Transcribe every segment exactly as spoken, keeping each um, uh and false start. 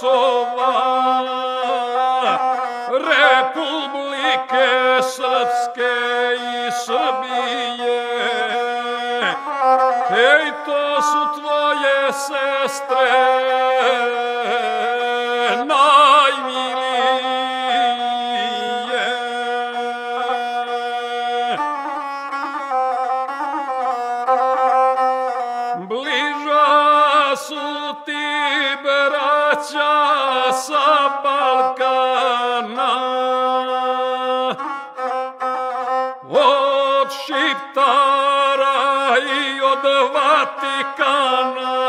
Kosova, Republike Srpske i Srbije. Hej, to su tvoje sestre najmilije. Bliža su ti braća sa Balkana od Šiptara i od Vatikana.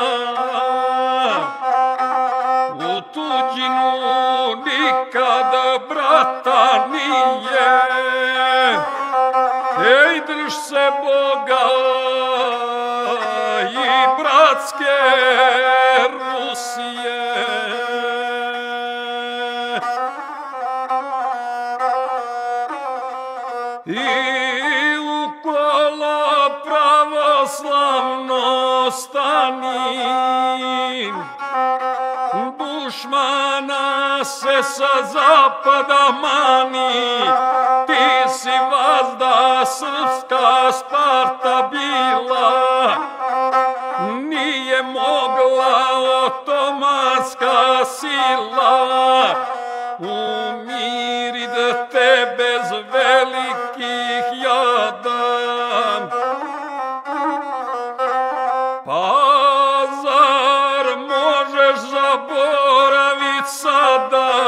U tuđinu nikada brata nije. Ej, drž se Boga i bratske Rusije. I ukolo pravoslavno stani, dušmana se sa zapada mani. Ti si vazda srpska Sparta bila, nije mogla otomanska sila umirit te bez velikih jada. Pa zar možeš zaboravit sada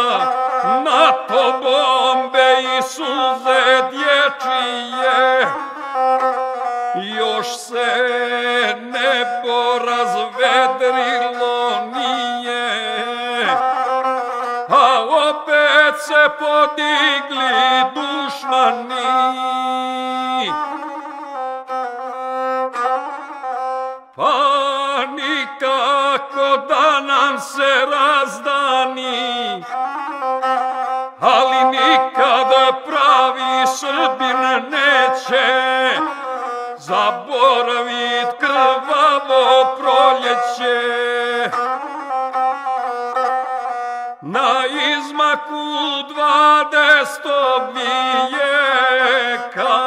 NATO bombe i suze dječije? Još se nebo razvedrilo nije, a opet se podigli dušmani. Pa nikako da nam se razdani, ali nikada pravi Srbin neće zaboravit krvavo proljeće. Na izmaku dvadesetog vijeka,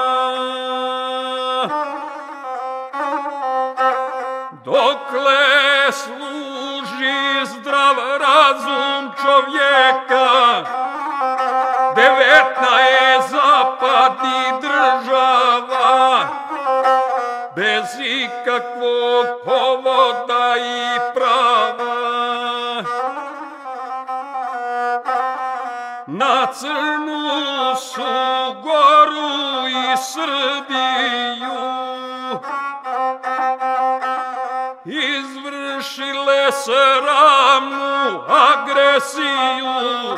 dokle služi zdrav razum čovjeka, devetna je zapadnih država bez ikakvog povoda i prava. Na Crnu Goru i Srbiju izvršile sramnu agresiju.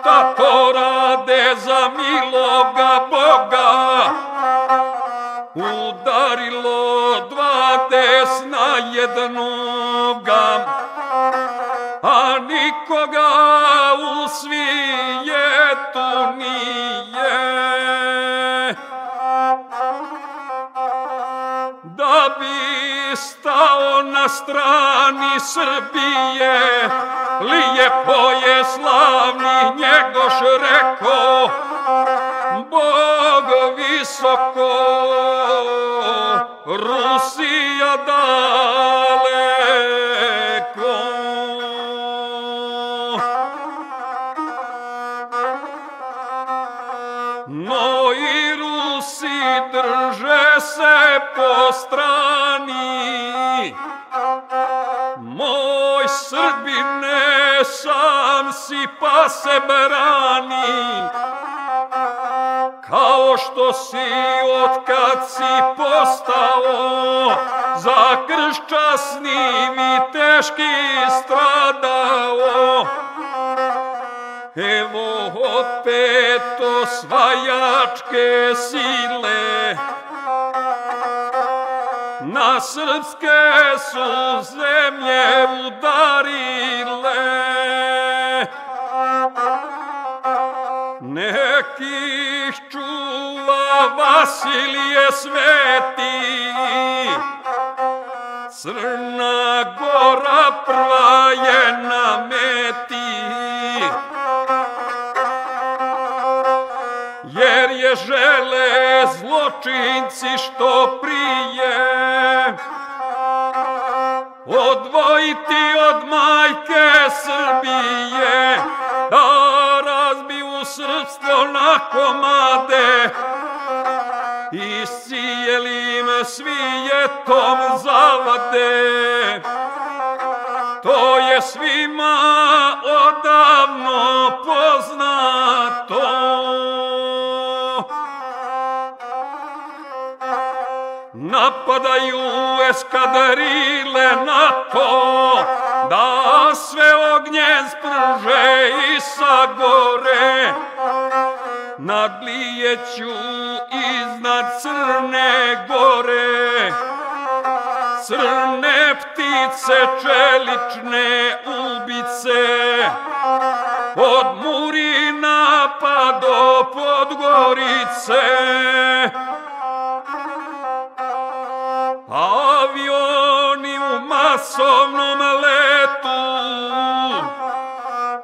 Šta to rade za miloga Boga? Udarilo dva desna jednoga, a nikoga u svijetu nije. Da bi stao na strani Srbije, lijepo je slavni Njegoš rekao: Bog visoko, Rusija daleko. No i Rusi drže se po strani. Moj Srbine, sam si pa se brani, kao što si otkad si postao za krš časnim i teški stradao. Evo opet osvajačke sile na srpske su zemlje udarile. Nekih čuva Vasilije Sveti, Crna Gora prva je na meti. jer je žele zločinci što prije odvojiti od majke Srbije, da razbiju srpstvo na komade i sijeli im svijetom zavade. To je svima odavno poznato. Napadaju eskadrile NATO, da sve ognje sprže i sagore nad Lijeću iznad Crne Gore. Crne ptice, čelične ubice, od Murina pa do Podgorice. Avioni u masovnom letu,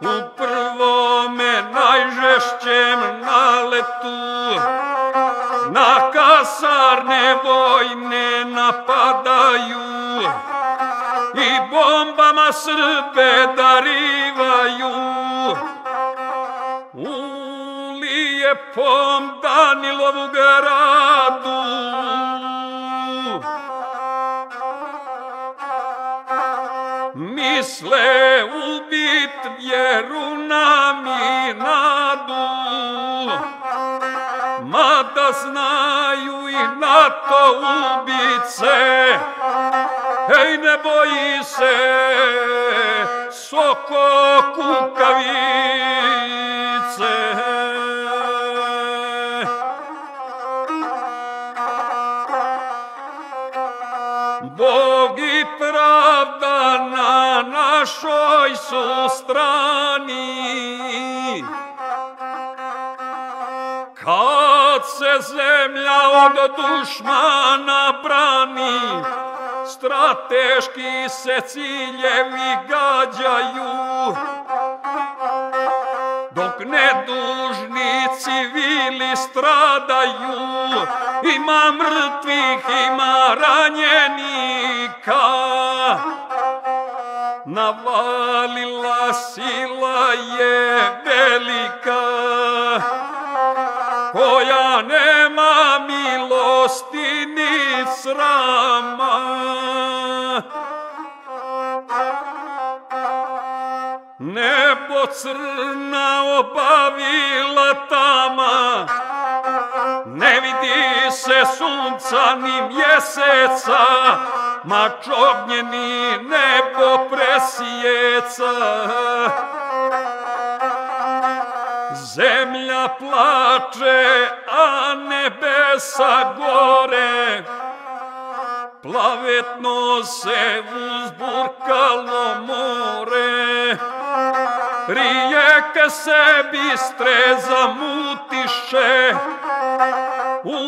u prvome najžešćem naletu, na kasarne vojne napadaju i bombama Srbe darivaju. U lijepom Danilovu gradu misle ubit vjeru nam i nadu, mada znaju i NATO ubice. Ej, ne boji se soko kukavice. Bog i pravda na našoj su strani. Kad se zemlja od dušmana brani, strateški se ciljevi gađaju, dok nedužni civili stradaju. Ima mrtvih, ima ranjenika. Navalila sila je velika, koja nema milosti ni srama. Nebo crna obavila tama, ne vidi se sunca ni mjeseca, ma čognjeni nebo presijeca. Zemlja plače, a nebesa gore, plavetno se uzburkalo more. Rijeke se bistre zamutiše, u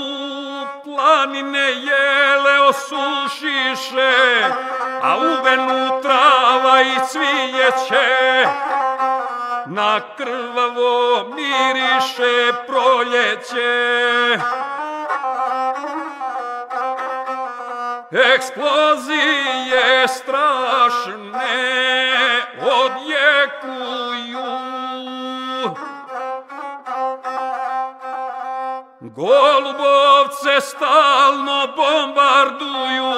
planine jele osušiše, a uvenu trava i cvijeće, na krvavo miriše proljeće. Eksplozije strašne odjekuju, Golubovce stalno bombarduju,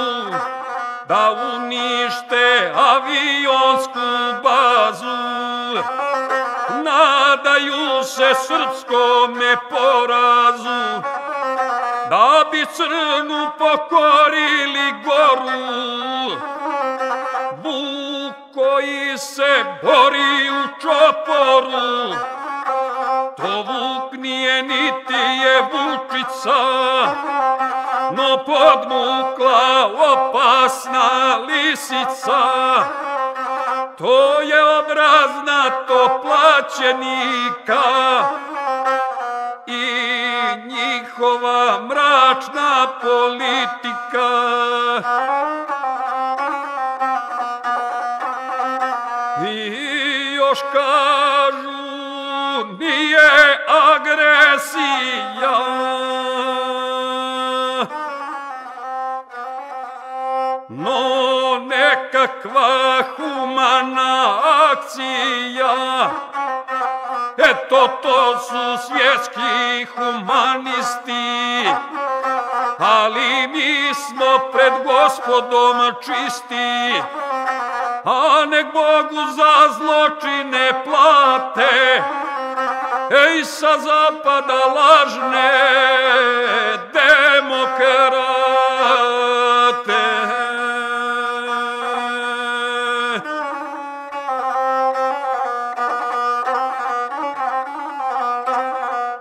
da unište avionsku bazu. Nadaju se srpskome porazu, da bi Crnu pokorili Goru. Vuk koji se bori u čoporu, to Vuk nije niti je Vučica, no podmukla opasna lisica. To je obraz NATO plaćenika i njihova mračna politika. I još kažu nije agresija, demokracija, eto to su svjetski humanisti, ali mi smo pred Gospodom čisti, a nek Bogu za zločine plate, ej sa zapada lažne demokrate.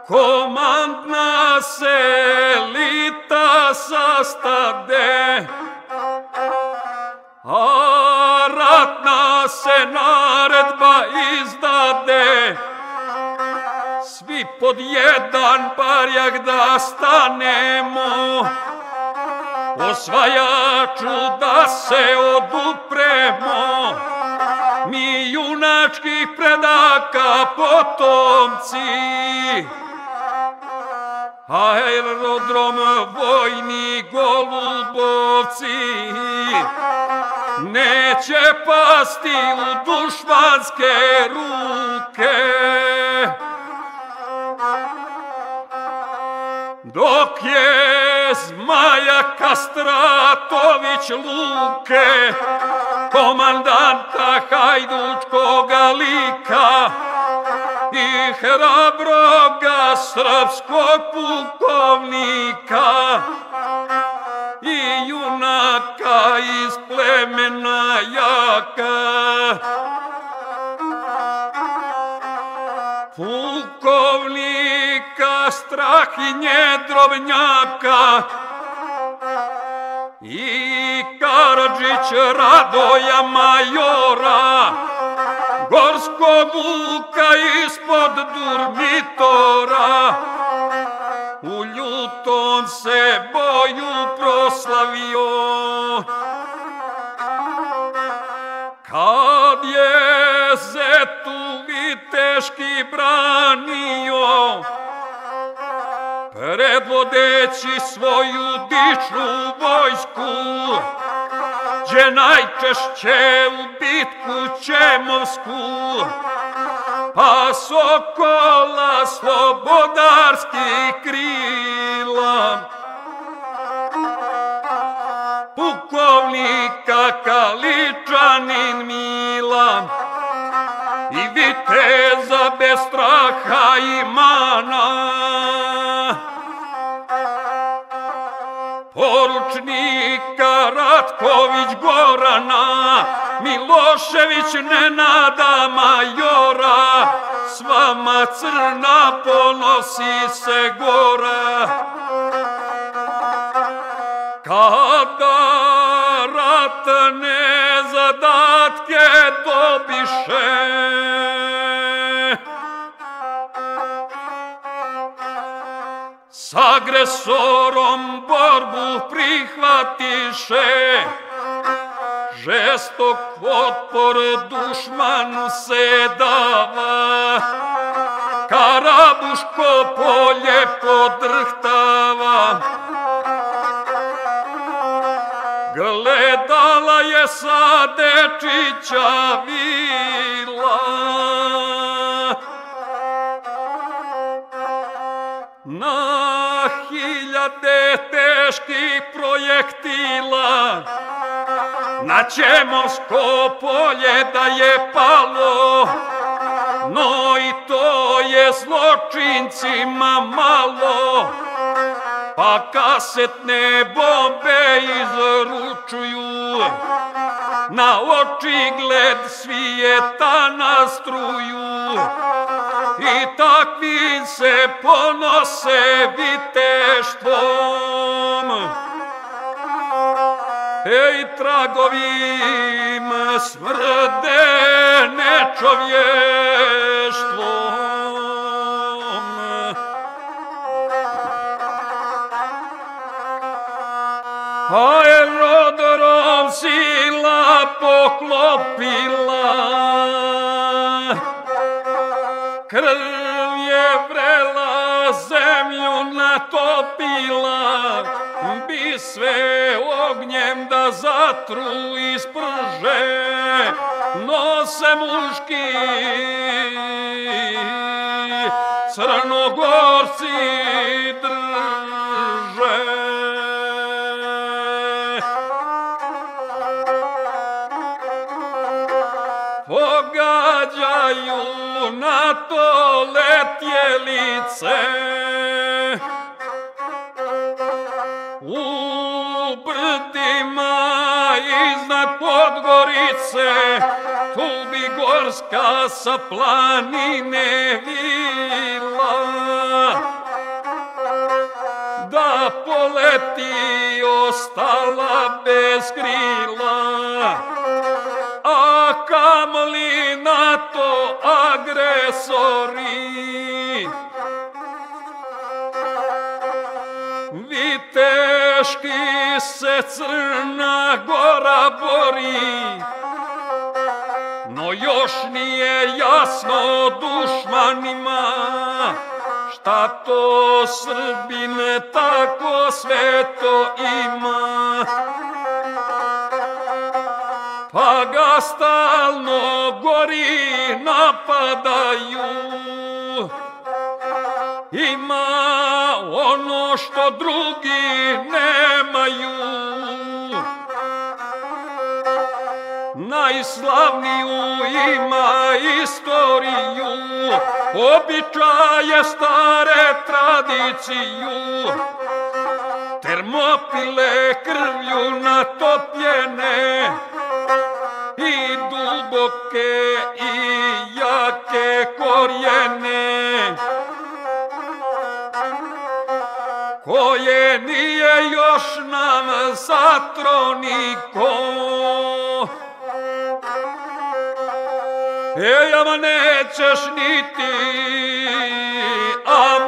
Komandna se elita sastade, a ratna se naredba izdade, svi pod jedan barjak da stanemo, osvajaču da se odupremo, mi junačkih predaka potomci. Aerodrom vojni Golubovci neće pasti u dušmanske ruke, dok je Zmaja Kastratović Luke komandanta hajdučkoga lika i hrabroga srpskog pukovnika i junaka iz plemena jaka. Pukovnika Strahinje Drobnjaka i Karadžić Radoja Majora, gorskog vuka ispod Durmitora, u ljutom se boju proslavio. Kad je Zetu viteški branio, predvodeći svoju dičnu vojsku, gdje najčešće u bitku Čemovsku, pa sokola slobodarskih krila, pukovnika Kaličanin Mila i viteza bez straha i mana, poručnika Ratković Gorana, Milošević Nenada Majora, s vama Crna ponosi se gora. Kada ratne zadatke dobiše, s agresorom borbu prihvatiše, žestok otpor dušmanu se dava, Karabuško polje podrhtava. Gledala je sa dečića vila, na hiljade teških projektila na Čemovsko polje da je palo, no i to je zločincima malo, pa kasetne bombe izručuju, na očigled svijeta nastruju, i takvi se ponose viteštvom, ej tragovim smrde nečovještvom. Aerodrom sila poklopila, krv je vrela, zemlju natopila, bi и sve ognjem da zatru isprže nose muški crnogorci drže. Pogađaju NATO letjelice u brdima iznad Podgorice, tu bi Gorska sa planine vila da poleti ostala bez krila, a kamoli NATO agresori viteški se Crna Gora bori, no još nije jasno dušmanima šta to Srbine tako sve to ima, pa ga stalno gori napadaju. Ima ono što drugi nemaju, najslavniju ima istoriju, običaje stare tradiciju, Termopile krvlju natopljene i duboke i jake korijene, koje nije još nam zatroniko. Ej, ama nećeš ni ti, Ameriko.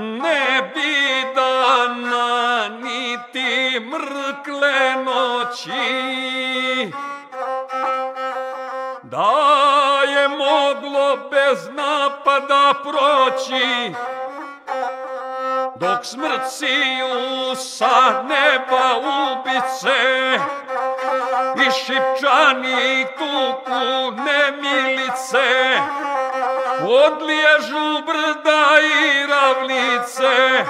Ne bi dana niti mrkle noći da je moglo bez napada proći, dok smrt siju sa neba ubice i Šipčani tuku nemilice, odliježu brda i ravnice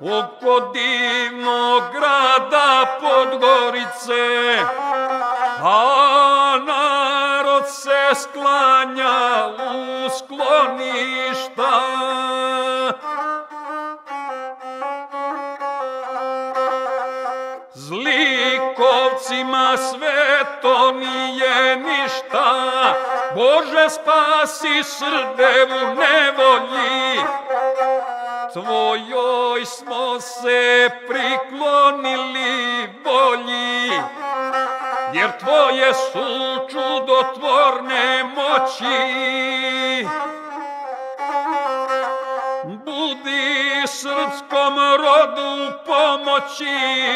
oko divnog grada Podgorice, a narod se sklanja u skloništa. Zlikovcima sve to nije ništa, Bože spasi Srdevu nevolji, tvojoj smo se priklonili bolji, jer tvoje su čudotvorne moći. Budi srpskom rodu pomoći,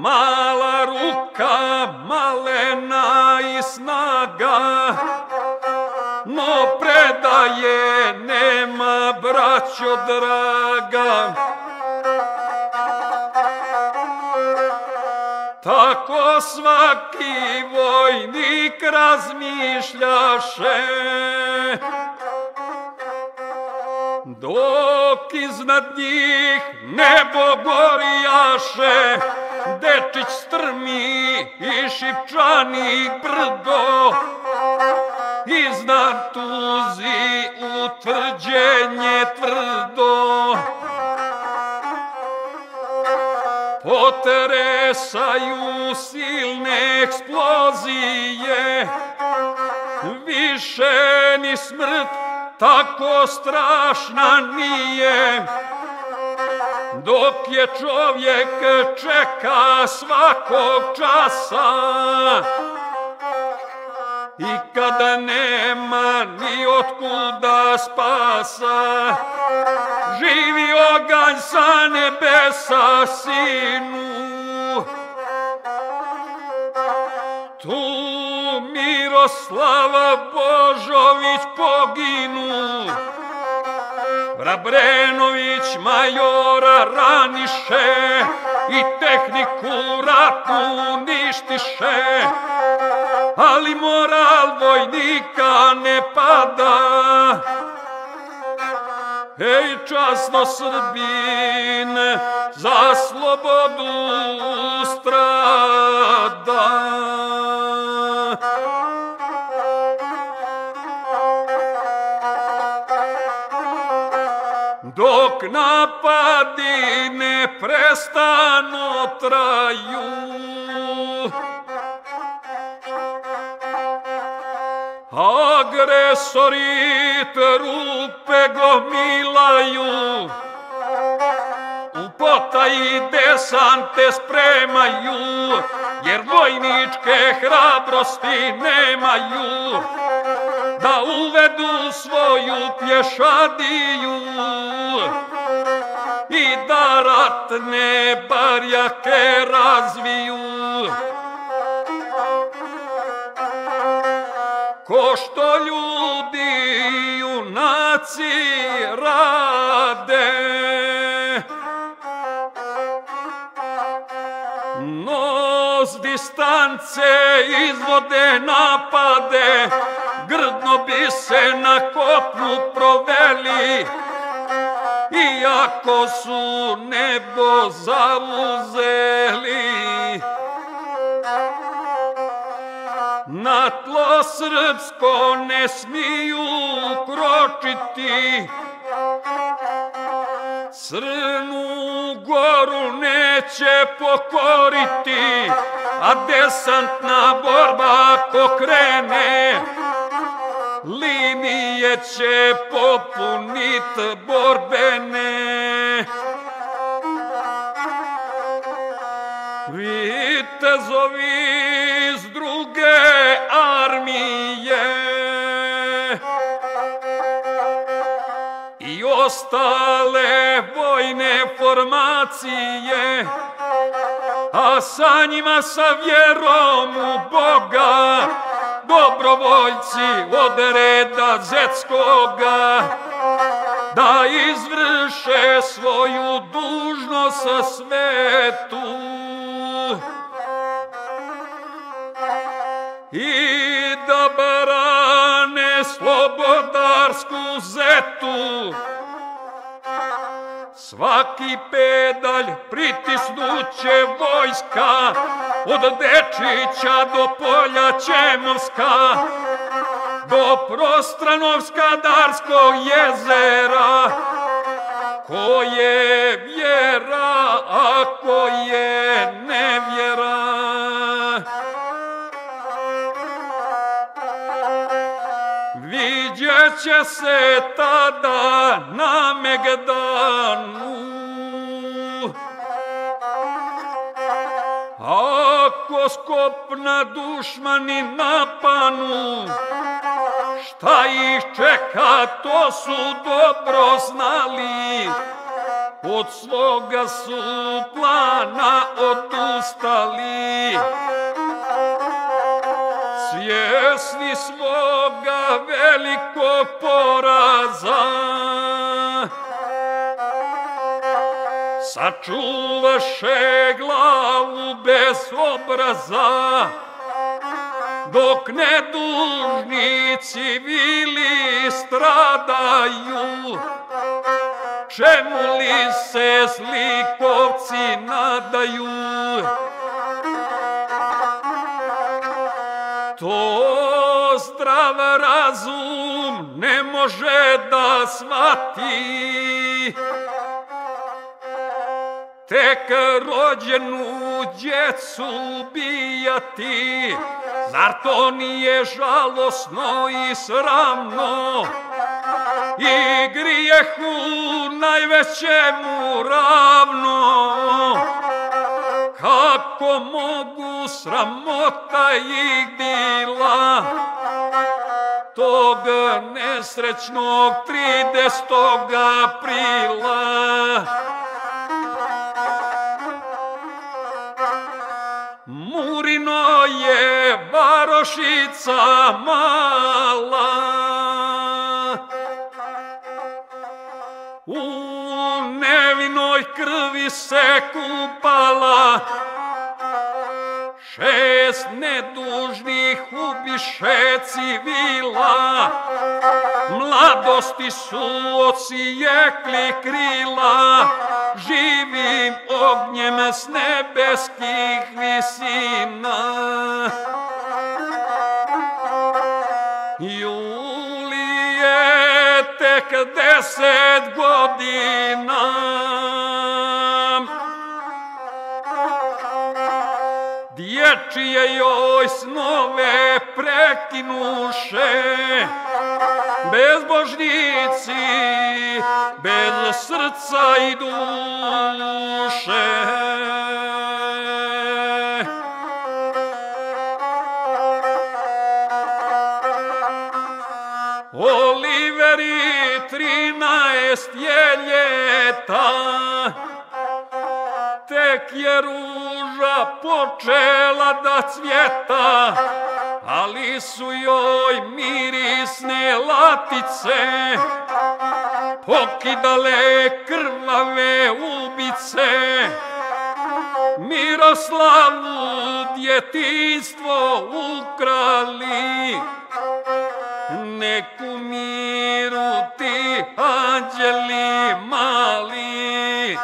mala ruka, malena i snaga, no predaje nema, braćo draga. Tako svaki vojnik razmišljaše, dok iznad njih nebo gorijaše, Dečić strmi i Šipčani brdo, iznad Tuzi utvrđenje tvrdo. Potresaju silne eksplozije, više ni smrt tako strašna nije, dok je čovjek čeka svakog časa i kada nema ni otkuda spasa. Živi oganj sa nebesa, sinu. Miroslava Božović poginu, Vrabrenović majora raniše i tehniku ratnu ništiše, ali moral vojnika ne pada. Ej, časno Srbine, za slobodu strada. Dok napadi ne prestanu traju, agresori trupe gomilaju, u potaji desante spremaju, jer vojničke hrabrosti nemaju da uvedu svoju pješadiju i da ratne barjake razviju. Ko što ljudi junaci rade, no s distance izvode napade, grdno bi se na kopnu proveli, iako su nebo zauzeli. Na tlo srpsko ne smiju kročiti, Crnu Goru neće pokoriti, a desantna borba ako krene, linije će popunit borbene. Vitezovi iz druge armije i ostale vojne formacije, a sa njima sa vjerom u Boga dobrovoljci od reda zetskoga da izvrše svoju dužnost sa svetu i da brane slobodarsku zetu. Svaki pedalj pritisnuće vojska, od Dečića do Polja Ćemovska, do Prostranovska Darskog jezera. Ko je vjera, a ko je nevjera? Viđat će se tada na Megdanu, ako s kopna dušmani napanu, šta ih čeka to su dobro znali, od svoga su plana odustali. Svjesni svoga velikog poraza, sačuvaše glavu bez obraza, dok nedužni civili stradaju. Čemu li se zlikovci nadaju? To zdrav razum ne može da shvati, tek rođenu djecu ubijati, zar to nije žalosno i sramno i grijehu najvećemu ravno? Kako mogu sramota ih bila, tog nesrećnog tridesetog aprila? Murino je baro Mošica mala u nevinoj krvi se kupala, šest nedužnih ubiše civila, mladosti su odsjekli krila, živim ognjem s nebeskih visina. Julije tek deset godina, dječije joj snove prekinuše, bezbožnici bez srca i duše. Oliveri trinaest je ljeta, tek je ruža počela da cvjeta, ali su joj mirisne latice pokidale krvave ubice, Miroslavu djetinstvo ukrali, neku miru ti anđeli mali.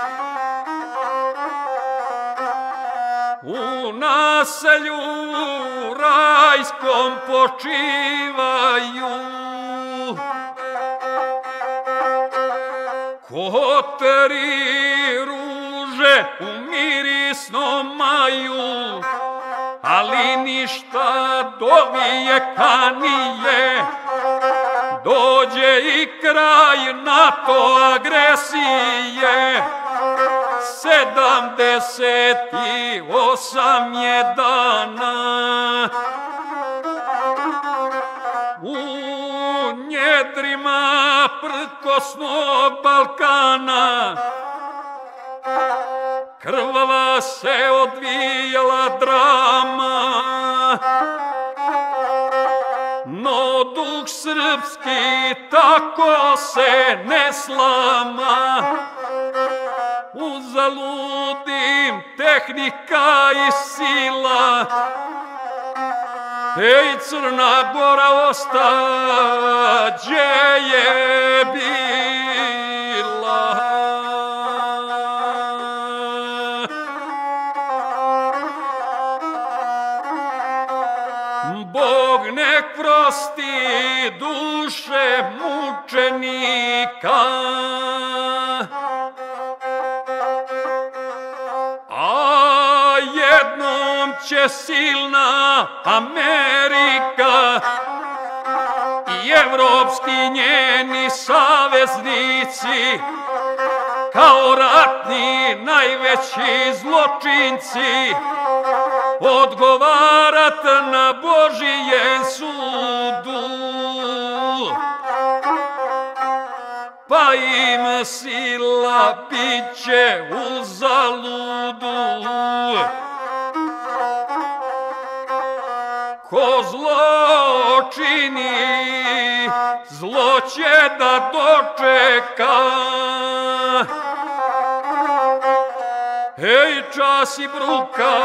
U naselju rajskom počivaju, koteri ruže u mirisnom maju, ali ništa dovijeka nije, dođe i kraj NATO agresije. Sedamdeset i osam je dana, u njedrima prkosnog Balkana krvava se odvijala drama, no duh srpski tako se ne slama. Uzaludim tehnika i sila, ej Crna Gora ostađe je bila. Bog nek prosti duše mučenika, jednom će silna Amerika i evropski njeni saveznici kao ratni najveći zločinci odgovarat na Božijem sudu, pa im sila bit će uzaludu. Ko zlo čini, zlo će da dočeka. Ej, čas i bruka,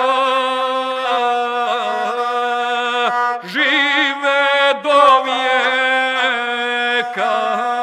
žive do vijeka.